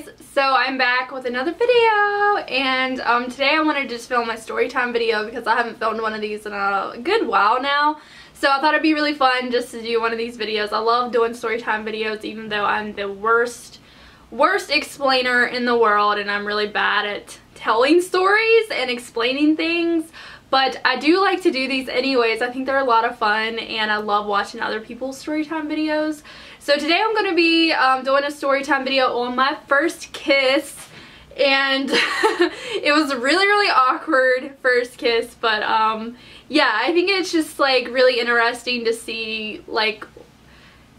guys, so I'm back with another video, and today I wanted to just film my story time video because I haven't filmed one of these in a good while now. So I thought it'd be really fun just to do one of these videos. I love doing story time videos, even though I'm the worst explainer in the world, and I'm really bad at telling stories and explaining things. But I do like to do these anyways. I think they're a lot of fun, and I love watching other people's storytime videos. So today I'm going to be doing a storytime video on my first kiss. And it was a really awkward first kiss. But yeah, I think it's just like really interesting to see like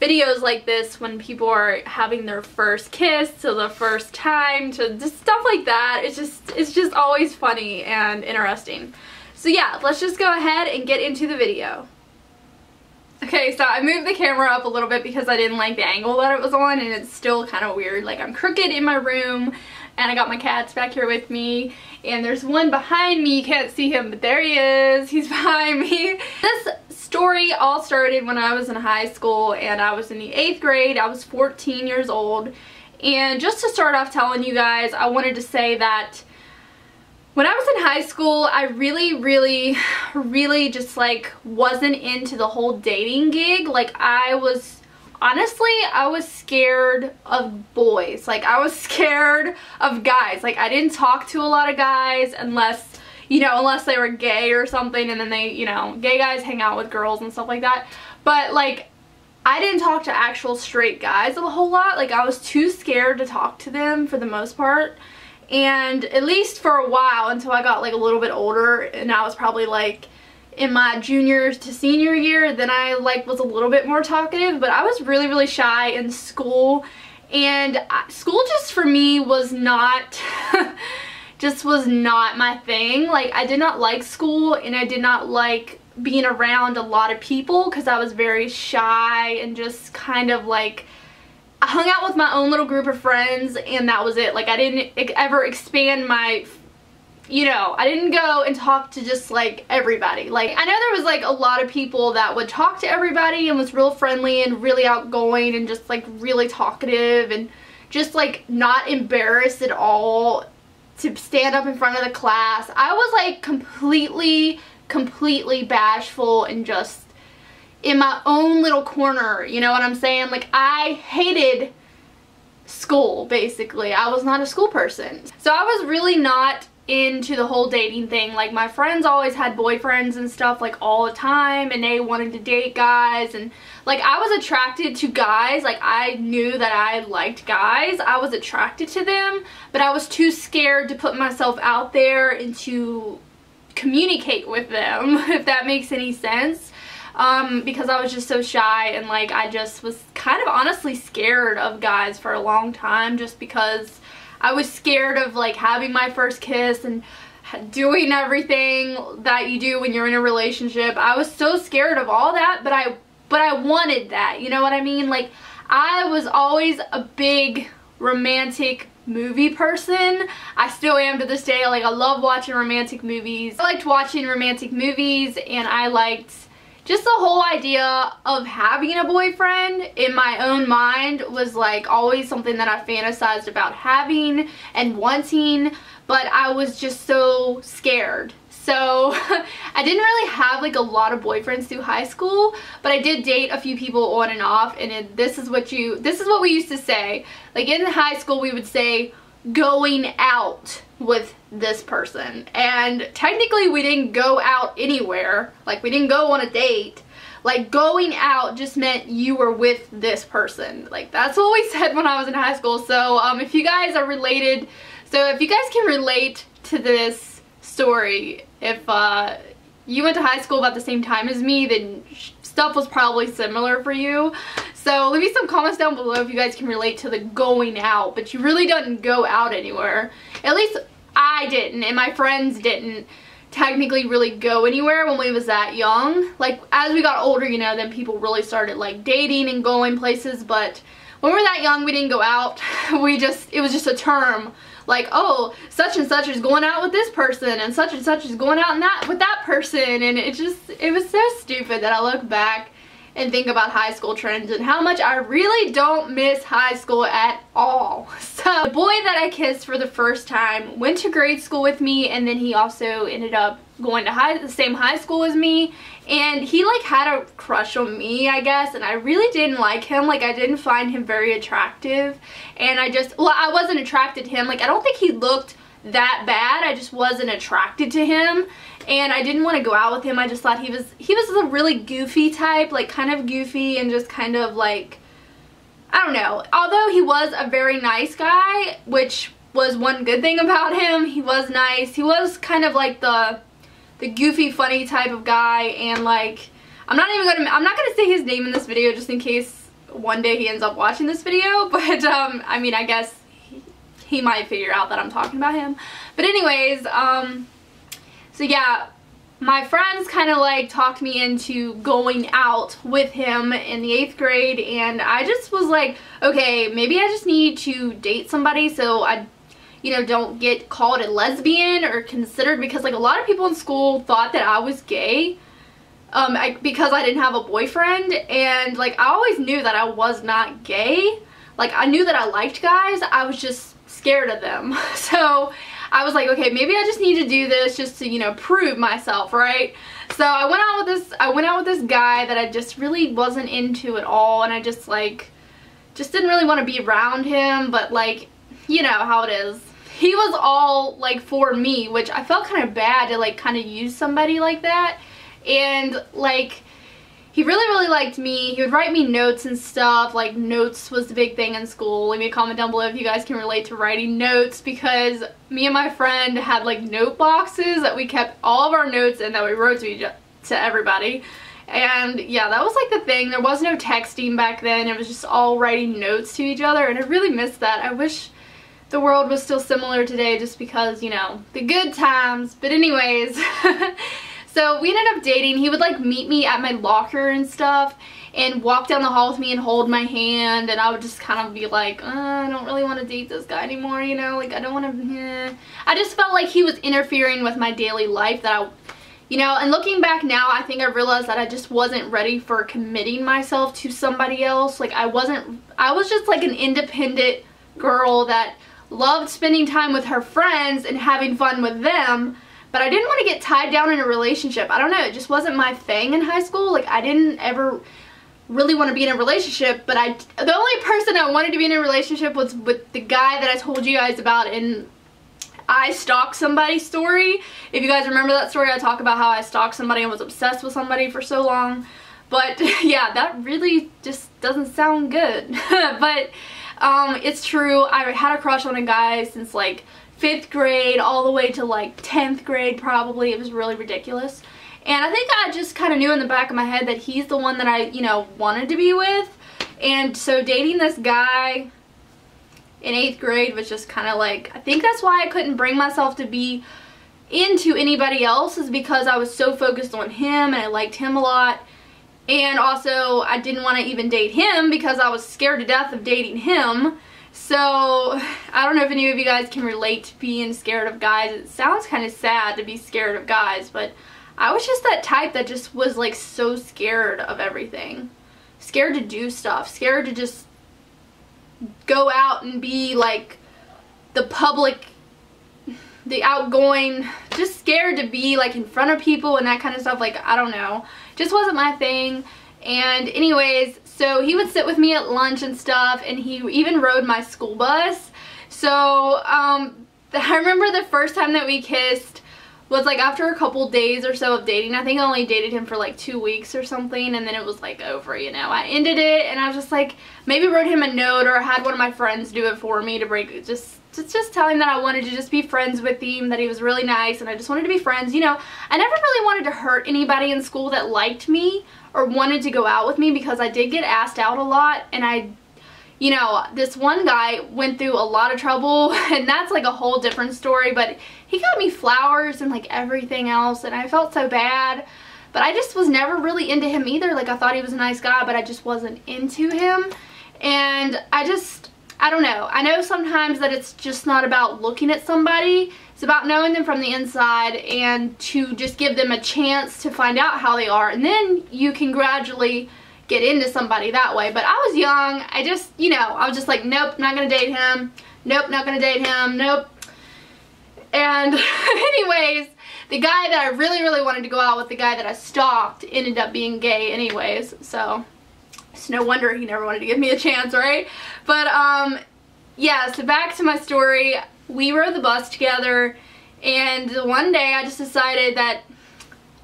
videos like this when people are having their first kiss, to the first time, to just stuff like that. It's just always funny and interesting. So yeah, let's just go ahead and get into the video. Okay, so I moved the camera up a little bit because I didn't like the angle that it was on, and it's still kind of weird. Like, I'm crooked in my room, and I got my cats back here with me, and there's one behind me. You can't see him, but there he is. He's behind me. This story all started when I was in high school, and I was in the 8th grade. I was 14 years old, and just to start off telling you guys, I wanted to say that when I was in high school, I really just like wasn't into the whole dating gig. Like, I was, honestly, I was scared of boys. Like, I was scared of guys. Like, I didn't talk to a lot of guys unless, you know, unless they were gay or something, and then they, you know, gay guys hang out with girls and stuff like that. But like, I didn't talk to actual straight guys a whole lot. Like, I was too scared to talk to them for the most part. And at least for a while, until I got like a little bit older, and I was probably like in my junior to senior year, then I like was a little bit more talkative. But I was really shy in school, and school just for me was not just was not my thing. Like, I did not like school, and I did not like being around a lot of people because I was very shy, and just kind of like I hung out with my own little group of friends, and that was it. Like, I didn't ever expand my, you know, I didn't go and talk to just like everybody. Like, I know there was like a lot of people that would talk to everybody and was real friendly and really outgoing and just like really talkative and just like not embarrassed at all to stand up in front of the class. I was like completely bashful and just in my own little corner, you know what I'm saying? Like, I hated school, basically. I was not a school person. So I was really not into the whole dating thing. Like, my friends always had boyfriends and stuff, like, all the time, and they wanted to date guys, and like, I was attracted to guys. Like, I knew that I liked guys. I was attracted to them, but I was too scared to put myself out there and to communicate with them, if that makes any sense. Because I was just so shy, and like, I just was kind of honestly scared of guys for a long time, just because I was scared of like having my first kiss and doing everything that you do when you're in a relationship. I was so scared of all that, but I wanted that, you know what I mean? Like, I was always a big romantic movie person. I still am to this day. Like, I love watching romantic movies. I liked watching romantic movies, and I liked just the whole idea of having a boyfriend in my own mind was like always something that I fantasized about having and wanting, but I was just so scared. So I didn't really have like a lot of boyfriends through high school, but I did date a few people on and off, and this is what we used to say. Like, in high school we would say going out with this person, and technically we didn't go out anywhere. Like, we didn't go on a date. Like, going out just meant you were with this person. Like, that's what we said when I was in high school. So if you guys are related, so if you guys can relate to this story, if you went to high school about the same time as me, then stuff was probably similar for you. So leave me some comments down below if you guys can relate to the going out, but you really didn't go out anywhere. At least I didn't, and my friends didn't technically really go anywhere when we was that young. Like, as we got older, you know, then people really started like dating and going places, but when we were that young, we didn't go out. We just, it was just a term. Like, oh, such and such is going out with this person, and such is going out with that person, and it was so stupid that I look back and think about high school trends and how much I really don't miss high school at all. So the boy that I kissed for the first time went to grade school with me, and then he also ended up going to the same high school as me, and he like had a crush on me, I guess, and I really didn't like him. Like, I didn't find him very attractive, and I wasn't attracted to him. Like, I don't think he looked that bad, I just wasn't attracted to him, and I didn't want to go out with him. I just thought he was a really goofy type, like kind of goofy and just kind of like, I don't know. Although he was a very nice guy, which was one good thing about him. He was nice. He was kind of like the goofy, funny type of guy, and like, I'm not gonna say his name in this video just in case one day he ends up watching this video, but I mean, I guess he might figure out that I'm talking about him. But anyways, so yeah, my friends kind of like talked me into going out with him in the 8th grade, and I just was like, okay, maybe I just need to date somebody so I, you know, don't get called a lesbian or considered, because like a lot of people in school thought that I was gay because I didn't have a boyfriend, and like I always knew that I was not gay. Like, I knew that I liked guys, I was just scared of them. So I was like, okay, maybe I just need to do this just to, you know, prove myself, right? So I went out with this guy that I just really wasn't into at all, and I just like didn't really want to be around him, but like, you know how it is. He was all like for me, which I felt kind of bad to like kind of use somebody like that. And like, he really liked me. He would write me notes and stuff. Like, notes was the big thing in school. Leave me a comment down below if you guys can relate to writing notes, because me and my friend had like note boxes that we kept all of our notes in that we wrote to everybody. And yeah, that was like the thing. There was no texting back then. It was just all writing notes to each other, and I really missed that. I wish the world was still similar today, just because, you know, the good times. But anyways, so we ended up dating. He would like meet me at my locker and stuff and walk down the hall with me and hold my hand, and I would just kind of be like, I don't really want to date this guy anymore, you know, like I don't want to, I just felt like he was interfering with my daily life, that I, you know, and looking back now, I think I realized that I just wasn't ready for committing myself to somebody else. Like, I was just like an independent girl that loved spending time with her friends and having fun with them. But I didn't want to get tied down in a relationship. I don't know, it just wasn't my thing in high school. Like, I didn't ever really want to be in a relationship, but the only person I wanted to be in a relationship was with the guy that I told you guys about in I Stalked Somebody story. If you guys remember that story, I talk about how I stalked somebody and was obsessed with somebody for so long. But yeah, that really just doesn't sound good. But it's true, I had a crush on a guy since like 5th grade all the way to like 10th grade probably. It was really ridiculous, and I think I just kind of knew in the back of my head that he's the one that I, you know, wanted to be with. And so dating this guy in 8th grade was just kind of like, I think that's why I couldn't bring myself to be into anybody else, is because I was so focused on him and I liked him a lot. And also I didn't want to even date him because I was scared to death of dating him. So, I don't know if any of you guys can relate to being scared of guys. It sounds kind of sad to be scared of guys, but I was just that type that just was like so scared of everything. Scared to do stuff. Scared to just go out and be like the public, the outgoing. Just scared to be like in front of people and that kind of stuff. Like, I don't know. Just wasn't my thing. And anyways, so he would sit with me at lunch and stuff, and he even rode my school bus. So I remember the first time that we kissed was like after a couple days or so of dating. I think I only dated him for like 2 weeks or something, and then it was like over, you know. I ended it, and I was just like, maybe wrote him a note or had one of my friends do it for me to break, just tell him that I wanted to just be friends with him, that he was really nice and I just wanted to be friends, you know. I never really wanted to hurt anybody in school that liked me or wanted to go out with me, because I did get asked out a lot, and I, you know, this one guy went through a lot of trouble, and that's like a whole different story, but he got me flowers and like everything else, and I felt so bad. But I just was never really into him either. Like, I thought he was a nice guy, but I just wasn't into him. And I don't know. I know sometimes that it's just not about looking at somebody. It's about knowing them from the inside, and to just give them a chance to find out how they are. And then you can gradually, get into somebody that way. But I was young. I just, you know, I was just like, nope, not gonna date him. Nope, not gonna date him. Nope. And anyways, the guy that I really, really wanted to go out with, the guy that I stalked, ended up being gay anyways. So it's no wonder he never wanted to give me a chance, right? But yeah, so back to my story. We rode the bus together, and one day I just decided that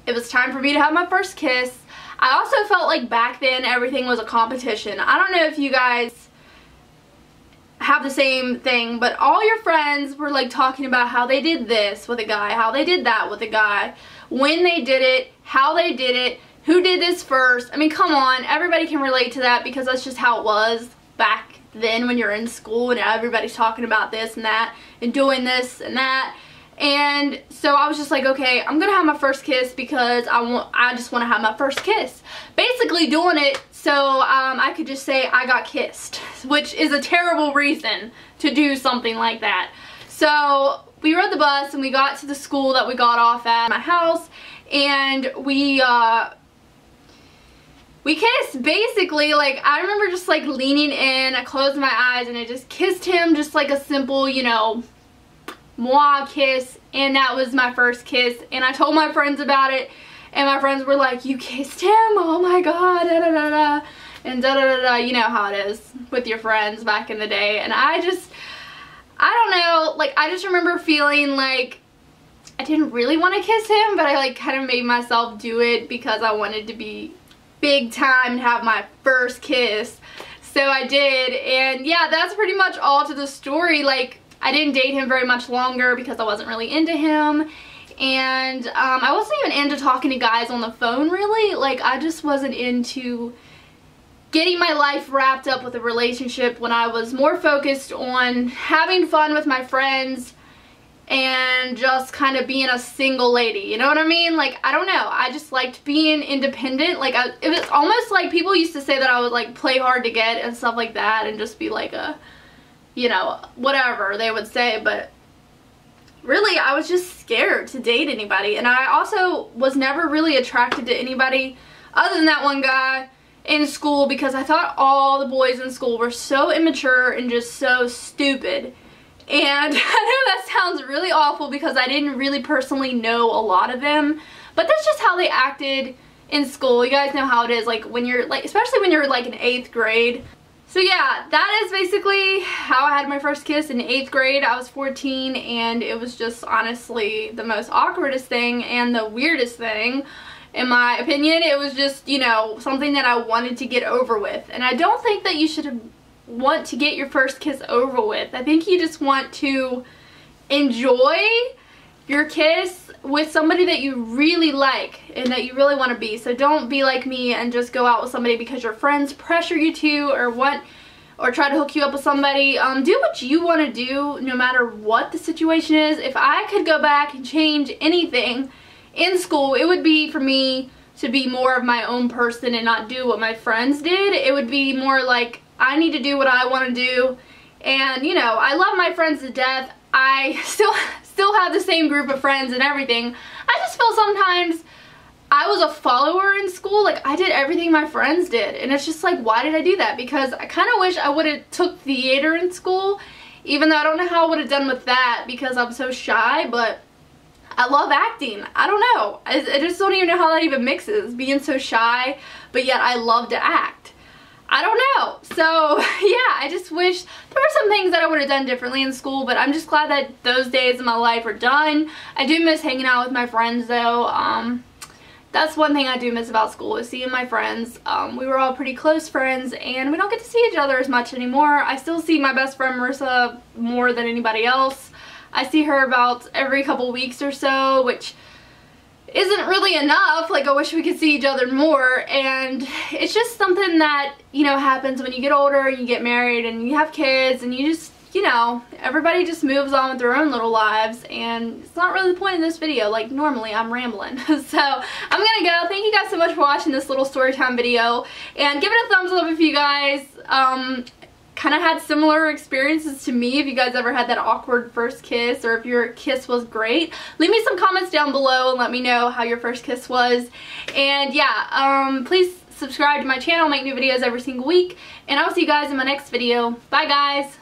it was time for me to have my first kiss. I also felt like back then everything was a competition. I don't know if you guys have the same thing, but all your friends were like talking about how they did this with a guy, how they did that with a guy, when they did it, how they did it, who did this first. I mean, come on, everybody can relate to that because that's just how it was back then when you're in school and everybody's talking about this and that and doing this and that. And so I was just like, okay, I'm gonna have my first kiss because I just want to have my first kiss. Basically doing it so I could just say I got kissed, which is a terrible reason to do something like that. So we rode the bus and we got to the school that we got off at, my house, and we kissed. Basically, like, I remember just like leaning in, I closed my eyes and I just kissed him, just like a simple, you know, moi kiss. And that was my first kiss, and I told my friends about it, and my friends were like, you kissed him, oh my god, da da da da, and da da da da, you know how it is with your friends back in the day. And I don't know, like, I just remember feeling like I didn't really want to kiss him, but I like kind of made myself do it because I wanted to be big time and have my first kiss. So I did, and yeah, that's pretty much all to the story. Like, I didn't date him very much longer because I wasn't really into him, and I wasn't even into talking to guys on the phone, really. Like, I just wasn't into getting my life wrapped up with a relationship when I was more focused on having fun with my friends and just kind of being a single lady, you know what I mean? Like, I don't know, I just liked being independent. Like, it was almost like people used to say that I would like play hard to get and stuff like that and just be like a, you know, whatever they would say, but really I was just scared to date anybody. And I also was never really attracted to anybody other than that one guy in school, because I thought all the boys in school were so immature and just so stupid. And I know that sounds really awful because I didn't really personally know a lot of them, but that's just how they acted in school. You guys know how it is, like when you're like, especially when you're like in 8th grade. So yeah, that is basically how I had my first kiss in 8th grade. I was 14, and it was just honestly the most awkwardest thing and the weirdest thing, in my opinion. It was just, you know, something that I wanted to get over with. And I don't think that you should want to get your first kiss over with. I think you just want to enjoy your kiss with somebody that you really like and that you really want to be. So don't be like me and just go out with somebody because your friends pressure you to, or want, or try to hook you up with somebody. Do what you want to do no matter what the situation is. If I could go back and change anything in school, it would be for me to be more of my own person and not do what my friends did. It would be more like, I need to do what I want to do. And you know, I love my friends to death. I still have the same group of friends and everything. I just feel sometimes I was a follower in school. Like, I did everything my friends did, and it's just like, why did I do that? Because I kind of wish I would have took theater in school, even though I don't know how I would have done with that because I'm so shy. But I love acting. I don't know, I just don't even know how that even mixes, being so shy but yet I love to act. I don't know. So yeah, I just wish there were some things that I would have done differently in school, but I'm just glad that those days of my life are done. I do miss hanging out with my friends though. That's one thing I do miss about school, is seeing my friends. We were all pretty close friends, and we don't get to see each other as much anymore. I still see my best friend Marissa more than anybody else. I see her about every couple weeks or so, which isn't really enough. Like, I wish we could see each other more. And it's just something that, you know, happens when you get older and you get married and you have kids, and you just, you know, everybody just moves on with their own little lives, and it's not really the point of this video. Like, normally I'm rambling. So I'm gonna go. Thank you guys so much for watching this little story time video, and give it a thumbs up if you guys kind of had similar experiences to me. If you guys ever had that awkward first kiss, or if your kiss was great, leave me some comments down below and let me know how your first kiss was. And yeah, please subscribe to my channel, make new videos every single week, and I'll see you guys in my next video. Bye guys!